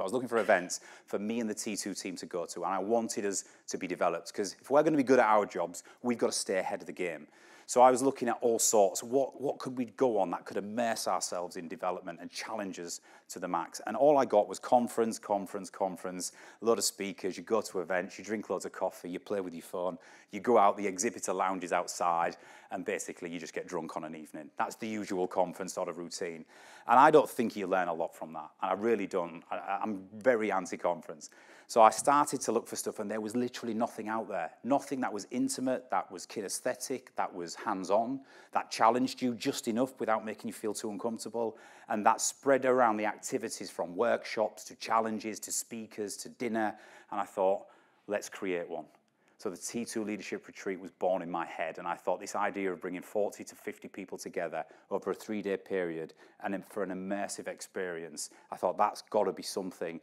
I was looking for events for me and the T2 team to go to, and I wanted us to be developed, because if we're going to be good at our jobs, we've got to stay ahead of the game. So I was looking at all sorts. What could we go on that could immerse ourselves in development and challenge us to the max? And all I got was conference, conference, conference, a lot of speakers. You go to events, you drink loads of coffee, you play with your phone, you go out, the exhibitor lounges outside, and basically you just get drunk on an evening. That's the usual conference sort of routine. And I don't think you learn a lot from that. And I really don't. I'm very anti-conference. So I started to look for stuff, and there was literally nothing out there. Nothing that was intimate, that was kinesthetic, that was hands-on, that challenged you just enough without making you feel too uncomfortable, and that spread around the activities from workshops to challenges to speakers to dinner, and I thought, let's create one. So the T2 Leadership Retreat was born in my head, and I thought this idea of bringing 40 to 50 people together over a 3-day period and for an immersive experience, I thought that's got to be something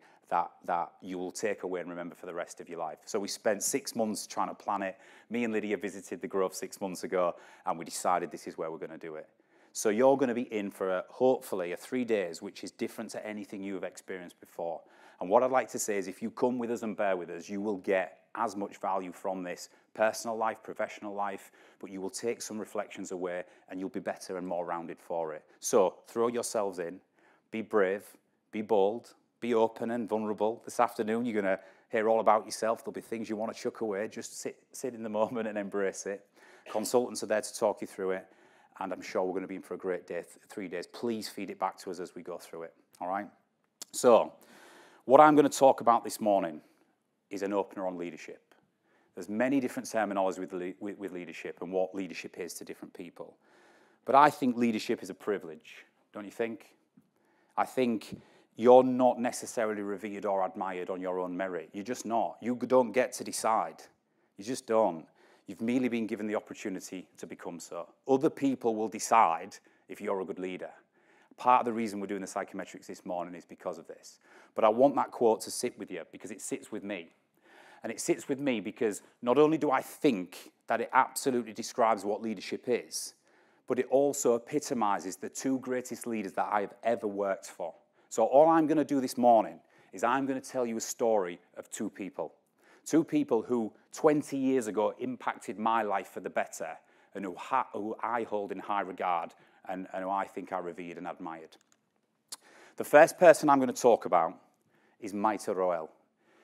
that you will take away and remember for the rest of your life. So we spent 6 months trying to plan it. Me and Lydia visited the Grove 6 months ago, and we decided this is where we're going to do it. So you're going to be in for, hopefully, a 3 days, which is different to anything you have experienced before. And what I'd like to say is if you come with us and bear with us, you will get as much value from this personal life, professional life, but you will take some reflections away and you'll be better and more rounded for it. So throw yourselves in, be brave, be bold, be open and vulnerable. This afternoon, you're going to hear all about yourself. There'll be things you want to chuck away. Just sit in the moment and embrace it. Consultants are there to talk you through it. And I'm sure we're going to be in for a great day, 3 days. Please feed it back to us as we go through it. All right? So what I'm going to talk about this morning is an opener on leadership. There's many different terminologies with leadership and what leadership is to different people. But I think leadership is a privilege, don't you think? I think you're not necessarily revered or admired on your own merit. You're just not. You don't get to decide. You just don't. You've merely been given the opportunity to become so. Other people will decide if you're a good leader. Part of the reason we're doing the psychometrics this morning is because of this. But I want that quote to sit with you because it sits with me. And it sits with me because not only do I think that it absolutely describes what leadership is, but it also epitomizes the two greatest leaders that I've ever worked for. So all I'm going to do this morning is I'm going to tell you a story of two people. Two people who 20 years ago impacted my life for the better and who I hold in high regard and who I think I revered and admired. The first person I'm going to talk about is Maite Roel.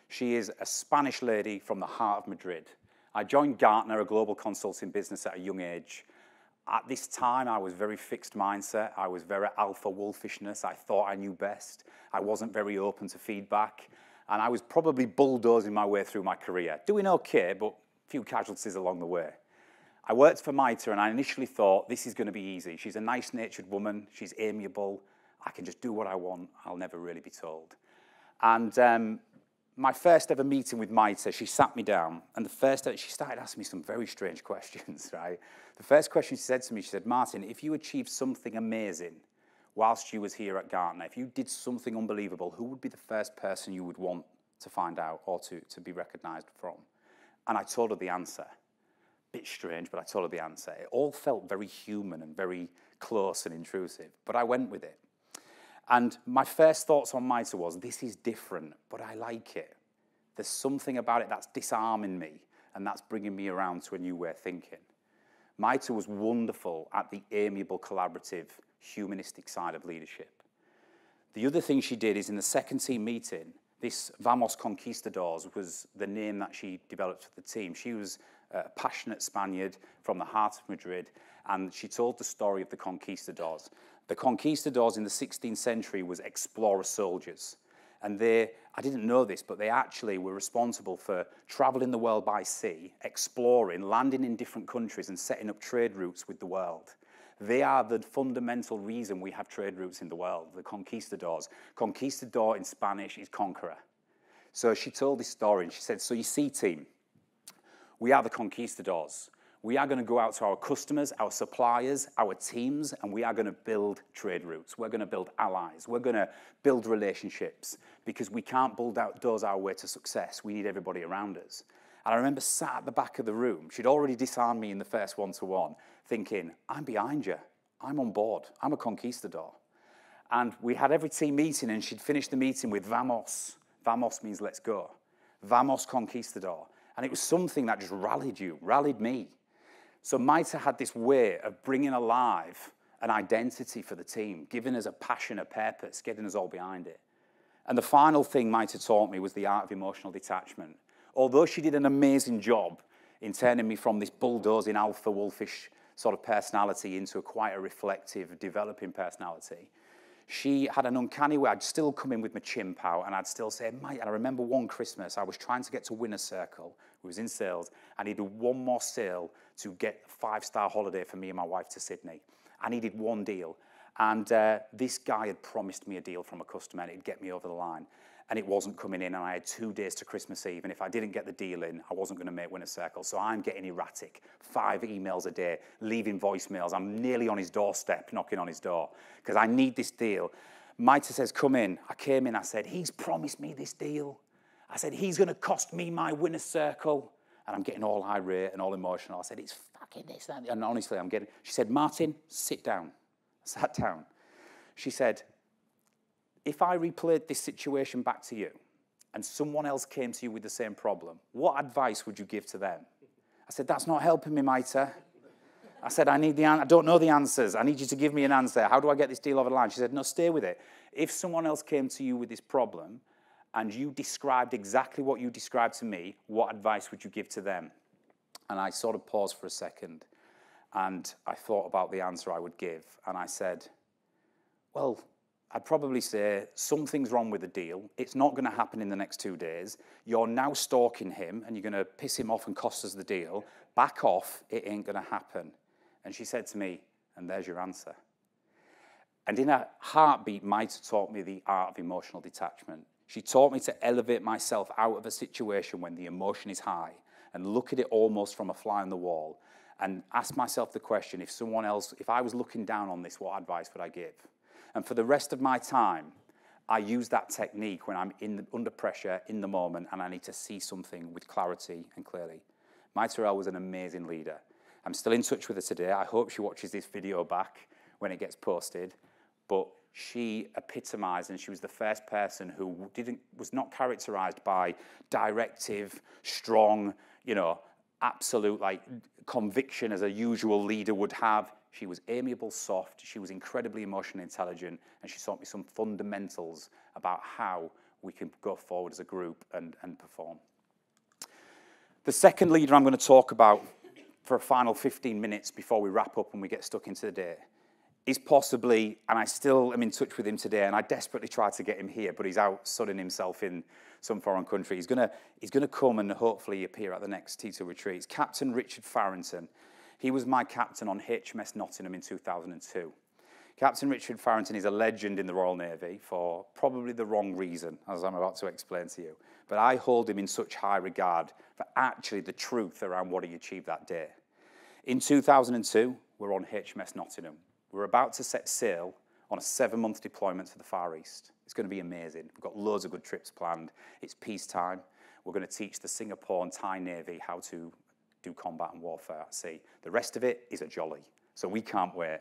She is a Spanish lady from the heart of Madrid. I joined Gartner, a global consulting business, at a young age. At this time, I was very fixed mindset. I was very alpha wolfishness. I thought I knew best. I wasn't very open to feedback. And I was probably bulldozing my way through my career, doing okay, but a few casualties along the way. I worked for MITRE, and I initially thought, this is going to be easy. She's a nice-natured woman. She's amiable. I can just do what I want. I'll never really be told. And my first ever meeting with MITRE, she sat me down, and she started asking me some very strange questions, right? The first question she said to me, she said, Martin, if you achieved something amazing whilst you was here at Gartner, if you did something unbelievable, who would be the first person you would want to find out or to be recognised from? And I told her the answer. Bit strange, but I told her the answer. It all felt very human and very close and intrusive, but I went with it. And my first thoughts on MITRE was, this is different, but I like it. There's something about it that's disarming me, and that's bringing me around to a new way of thinking. MITRE was wonderful at the amiable, collaborative, humanistic side of leadership. The other thing she did is in the second team meeting, this Vamos Conquistadors was the name that she developed for the team. She was a passionate Spaniard from the heart of Madrid, and she told the story of the Conquistadors. The Conquistadors in the 16th century was explorer soldiers, and I didn't know this, but they actually were responsible for traveling the world by sea, exploring, landing in different countries, and setting up trade routes with the world. They are the fundamental reason we have trade routes in the world, the Conquistadors. Conquistador in Spanish is conqueror. So she told this story and she said, so you see, team, we are the Conquistadors. We are going to go out to our customers, our suppliers, our teams, and we are going to build trade routes. We're going to build allies. We're going to build relationships because we can't bulldoze our way to success. We need everybody around us. And I remember sat at the back of the room, she'd already disarmed me in the first one-to-one, thinking, I'm behind you, I'm on board, I'm a conquistador. And we had every team meeting, and she'd finish the meeting with Vamos. Vamos means let's go. Vamos Conquistador. And it was something that just rallied you, rallied me. So MITRE had this way of bringing alive an identity for the team, giving us a passion, a purpose, getting us all behind it. And the final thing MITRE taught me was the art of emotional detachment. Although she did an amazing job in turning me from this bulldozing, alpha wolfish sort of personality into quite a reflective, developing personality, she had an uncanny way. I'd still come in with my chimp out, and I'd still say, mate, and I remember one Christmas, I was trying to get to Winner Circle, who was in sales, I needed one more sale to get a 5-star holiday for me and my wife to Sydney. I needed one deal. And this guy had promised me a deal from a customer, and it'd get me over the line. And it wasn't coming in, and I had 2 days to Christmas Eve, and if I didn't get the deal in, I wasn't going to make Winner Circle. So I'm getting erratic, 5 emails a day, leaving voicemails. I'm nearly on his doorstep, knocking on his door, because I need this deal. MITRE says, come in. I came in, I said, he's promised me this deal. I said, he's going to cost me my Winner Circle. And I'm getting all irate and all emotional. I said, it's fucking this, that. And honestly, I'm getting, she said, Martin, sit down. I sat down. She said, if I replayed this situation back to you and someone else came to you with the same problem, what advice would you give to them? I said, that's not helping me, Maite. I said, I don't know the answers. I need you to give me an answer. How do I get this deal over the line? She said, no, stay with it. If someone else came to you with this problem and you described exactly what you described to me, what advice would you give to them? And I sort of paused for a second and I thought about the answer I would give. And I said, well, I'd probably say, something's wrong with the deal. It's not going to happen in the next 2 days. You're now stalking him, and you're going to piss him off and cost us the deal. Back off. It ain't going to happen. And she said to me, and there's your answer. And in a heartbeat, MITRE taught me the art of emotional detachment. She taught me to elevate myself out of a situation when the emotion is high and look at it almost from a fly on the wall and ask myself the question, if I was looking down on this, what advice would I give? And for the rest of my time, I use that technique when I'm under pressure, in the moment, and I need to see something with clarity and clearly. Maite Roel was an amazing leader. I'm still in touch with her today. I hope she watches this video back when it gets posted. But she epitomized, and she was the first person who was not characterized by directive, strong, absolute conviction as a usual leader would have. She was amiable, soft, she was incredibly emotionally intelligent, and she taught me some fundamentals about how we can go forward as a group and perform. The second leader I'm going to talk about for a final 15 minutes before we wrap up and we get stuck into the day is possibly, and I still am in touch with him today, and I desperately try to get him here, but he's out sunning himself in some foreign country. He's going to come and hopefully appear at the next T2 retreat. It's Captain Richard Farrington. He was my captain on HMS Nottingham in 2002. Captain Richard Farrington is a legend in the Royal Navy for probably the wrong reason, as I'm about to explain to you. But I hold him in such high regard for actually the truth around what he achieved that day. In 2002, we're on HMS Nottingham. We're about to set sail on a 7-month deployment to the Far East. It's going to be amazing. We've got loads of good trips planned. It's peacetime. We're going to teach the Singapore and Thai Navy how to do combat and warfare at sea. The rest of it is a jolly, so we can't wait.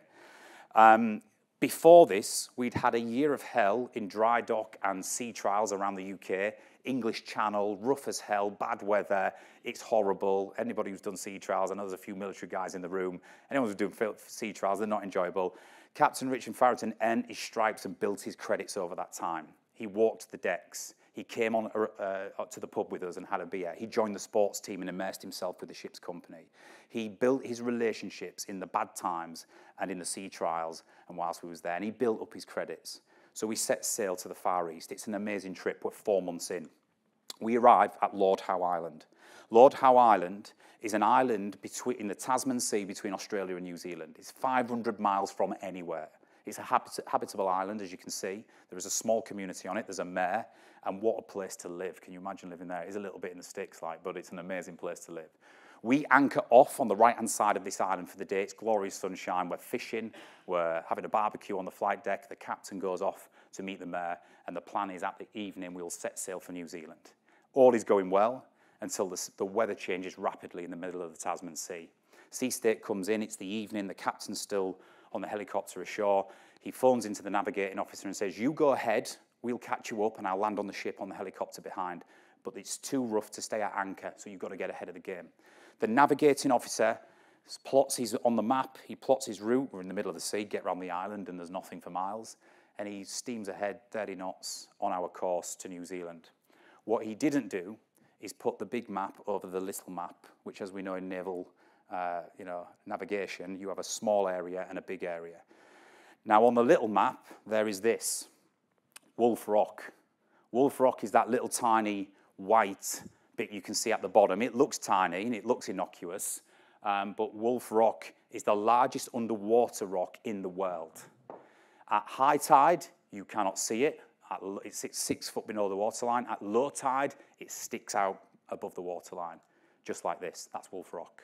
Before this, we'd had a year of hell in dry dock and sea trials around the UK, English Channel, rough as hell, bad weather, it's horrible. Anybody who's done sea trials, I know there's a few military guys in the room, anyone who's doing sea trials, they're not enjoyable. Captain Richard Farrington earned his stripes and built his credits over that time. He walked the decks. He came on up to the pub with us and had a beer. He joined the sports team and immersed himself with the ship's company. He built his relationships in the bad times and in the sea trials and whilst we was there, and he built up his credits. So we set sail to the Far East. It's an amazing trip. We're 4 months in. We arrive at Lord Howe Island. Lord Howe Island is an island in the Tasman Sea between Australia and New Zealand. It's 500 miles from anywhere. It's a habitable island, as you can see. There is a small community on it. There's a mayor, and what a place to live. Can you imagine living there? It is a little bit in the sticks, but it's an amazing place to live. We anchor off on the right-hand side of this island for the day. It's glorious sunshine. We're fishing. We're having a barbecue on the flight deck. The captain goes off to meet the mayor, and the plan is at the evening we'll set sail for New Zealand. All is going well until the weather changes rapidly in the middle of the Tasman Sea. Sea state comes in. It's the evening. The captain's still on the helicopter ashore. He phones into the navigating officer and says, you go ahead, we'll catch you up and I'll land on the ship on the helicopter behind. But it's too rough to stay at anchor, so you've got to get ahead of the game. The navigating officer plots his, on the map, he plots his route. We're in the middle of the sea, get around the island and there's nothing for miles. And he steams ahead 30 knots on our course to New Zealand. What he didn't do is put the big map over the little map, which as we know in naval navigation, you have a small area and a big area. Now on the little map, there is this, Wolf Rock. Wolf Rock is that little tiny white bit you can see at the bottom. It looks tiny and it looks innocuous, but Wolf Rock is the largest underwater rock in the world. At high tide, you cannot see it. It's 6 foot below the waterline. At low tide, it sticks out above the waterline, just like this. That's Wolf Rock.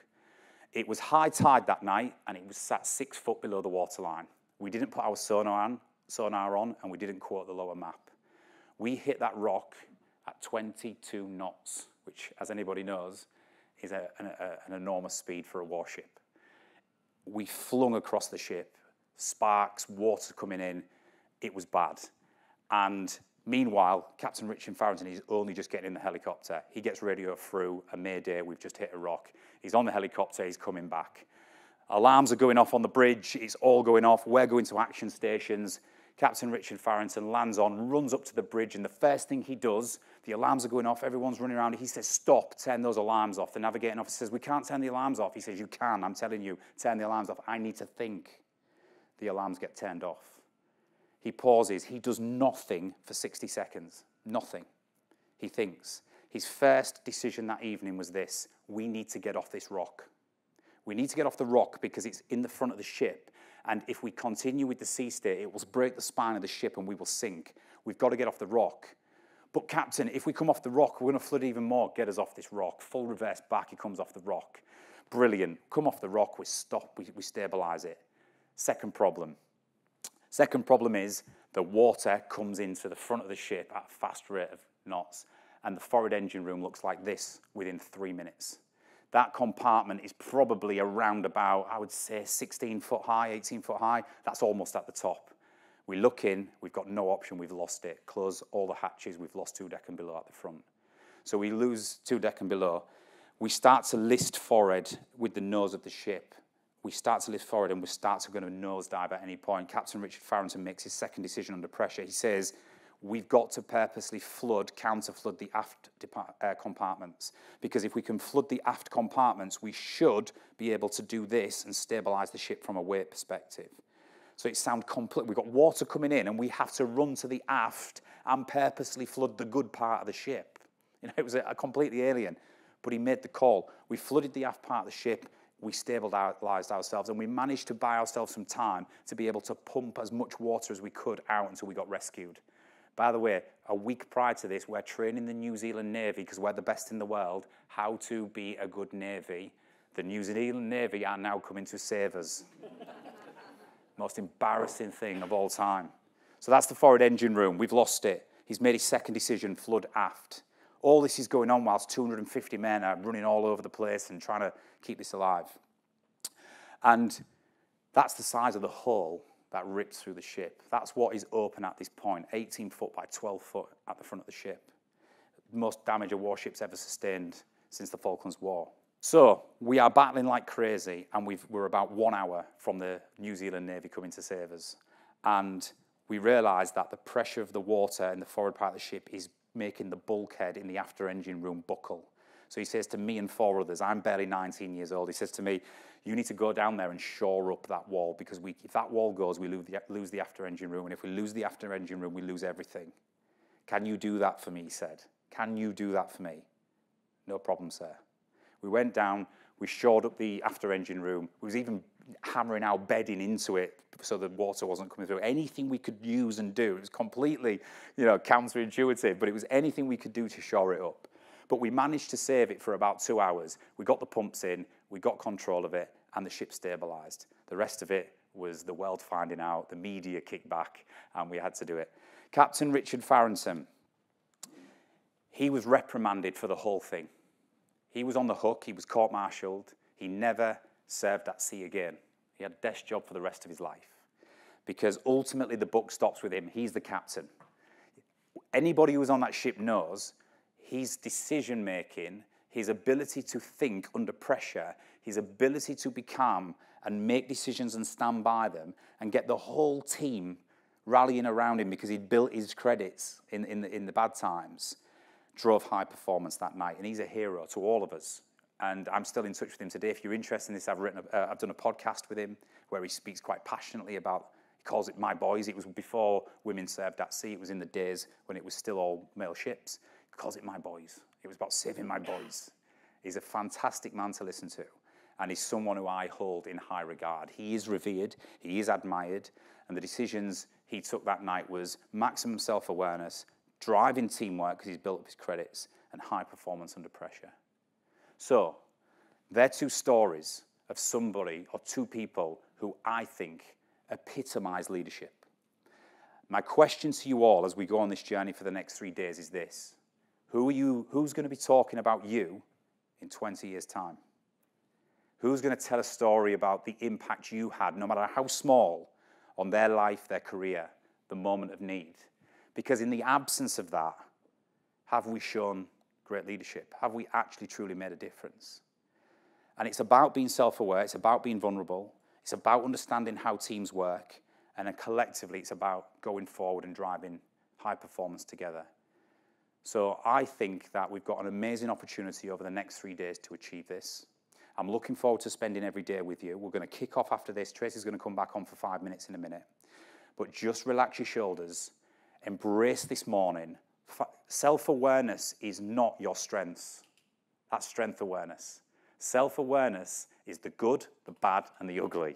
It was high tide that night, and it was sat 6 foot below the waterline. We didn't put our sonar on, and we didn't quote the lower map. We hit that rock at 22 knots, which, as anybody knows, is an enormous speed for a warship. We flung across the ship, sparks, water coming in. It was bad. And meanwhile, Captain Richard Farrington is only just getting in the helicopter. He gets radio through a mayday, we've just hit a rock. He's on the helicopter, he's coming back. Alarms are going off on the bridge, it's all going off. We're going to action stations. Captain Richard Farrington lands on, runs up to the bridge, and the first thing he does, the alarms are going off, everyone's running around, he says, stop, turn those alarms off. The navigating officer says, we can't turn the alarms off. He says, you can, I'm telling you, turn the alarms off. I need to think. The alarms get turned off. He pauses, he does nothing for 60 seconds, nothing. He thinks. His first decision that evening was this, we need to get off this rock. We need to get off the rock because it's in the front of the ship, and if we continue with the sea state, it will break the spine of the ship and we will sink. We've got to get off the rock. But Captain, if we come off the rock, we're going to flood even more. Get us off this rock. Full reverse back, he comes off the rock. Brilliant. Come off the rock, we stop, we stabilize it. Second problem. Second problem is the water comes into the front of the ship at a fast rate of knots, and the forward engine room looks like this within 3 minutes. That compartment is probably around about, I would say, 16 foot high, 18 foot high. That's almost at the top. We look in, we've got no option, we've lost it. Close all the hatches, we've lost two deck and below at the front. So we lose two deck and below. We start to list forward with the nose of the ship. We start to lift forward and we start to go to nosedive at any point. Captain Richard Farrington makes his second decision under pressure. He says, we've got to purposely flood, counter-flood the aft compartments, because if we can flood the aft compartments, we should be able to do this and stabilize the ship from a weight perspective. So it sounds complete. We've got water coming in and we have to run to the aft and purposely flood the good part of the ship. You know, it was a completely alien, but he made the call. We flooded the aft part of the ship, we stabilized ourselves, and we managed to buy ourselves some time to be able to pump as much water as we could out until we got rescued. By the way, a week prior to this, we're training the New Zealand Navy, because we're the best in the world, how to be a good Navy. The New Zealand Navy are now coming to save us. Most embarrassing thing of all time. So that's the forward engine room. We've lost it. He's made his second decision, flood aft. All this is going on whilst 250 men are running all over the place and trying to keep this alive. And that's the size of the hull that ripped through the ship. That's what is open at this point, 18 foot by 12 foot at the front of the ship. Most damage a warship's ever sustained since the Falklands War. So we are battling like crazy, and we're about 1 hour from the New Zealand Navy coming to save us. And we realise that the pressure of the water in the forward part of the ship is making the bulkhead in the after engine room buckle. So he says to me and four others, I'm barely 19 years old, he says to me, you need to go down there and shore up that wall, because if that wall goes, we lose the after engine room, and if we lose the after engine room, we lose everything. Can you do that for me, he said. Can you do that for me? No problem, sir. We went down, we shored up the after engine room, we was even hammering our bedding into it so the water wasn't coming through. Anything we could use and do. It was completely, counterintuitive, but it was anything we could do to shore it up. But we managed to save it for about 2 hours. We got the pumps in, we got control of it, and the ship stabilized. The rest of it was the world finding out, the media kicked back, and we had to do it. Captain Richard Farrington, he was reprimanded for the whole thing. He was on the hook, he was court-martialed, he never served at sea again. He had a desk job for the rest of his life because ultimately the buck stops with him. He's the captain. Anybody who was on that ship knows his decision-making, his ability to think under pressure, his ability to be calm and make decisions and stand by them and get the whole team rallying around him because he'd built his credits in the bad times, drove high performance that night. And he's a hero to all of us. And I'm still in touch with him today. If you're interested in this, I've done a podcast with him where he speaks quite passionately about, he calls it My Boys. It was before women served at sea. It was in the days when it was still all male ships. He calls it My Boys. It was about saving my boys. He's a fantastic man to listen to. And he's someone who I hold in high regard. He is revered. He is admired. And the decisions he took that night was maximum self-awareness, driving teamwork because he's built up his credits, and high performance under pressure. So, they're two stories of somebody or two people who I think epitomize leadership. My question to you all as we go on this journey for the next 3 days is this. Who's going to be talking about you in 20 years' time? Who's going to tell a story about the impact you had, no matter how small, on their life, their career, the moment of need? Because in the absence of that, have we shown great leadership? Have we actually truly made a difference? And it's about being self-aware, it's about being vulnerable, it's about understanding how teams work, and then collectively it's about going forward and driving high performance together. So I think that we've got an amazing opportunity over the next 3 days to achieve this. I'm looking forward to spending every day with you. We're going to kick off after this. Tracy's going to come back on for 5 minutes in a minute. But just relax your shoulders, embrace this morning. Self-awareness is not your strengths. That's strength awareness. Self-awareness is the good, the bad, and the ugly.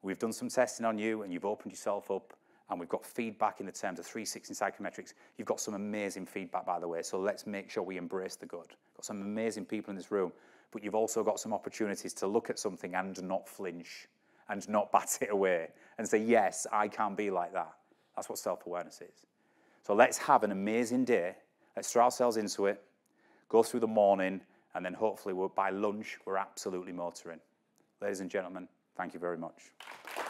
We've done some testing on you, and you've opened yourself up, and we've got feedback in the terms of 360 psychometrics. You've got some amazing feedback, by the way, so let's make sure we embrace the good. Got some amazing people in this room, but you've also got some opportunities to look at something and not flinch, and not bat it away, and say, yes, I can be like that. That's what self-awareness is. So let's have an amazing day. Let's throw ourselves into it, go through the morning, and then hopefully by lunch, we're absolutely motoring. Ladies and gentlemen, thank you very much.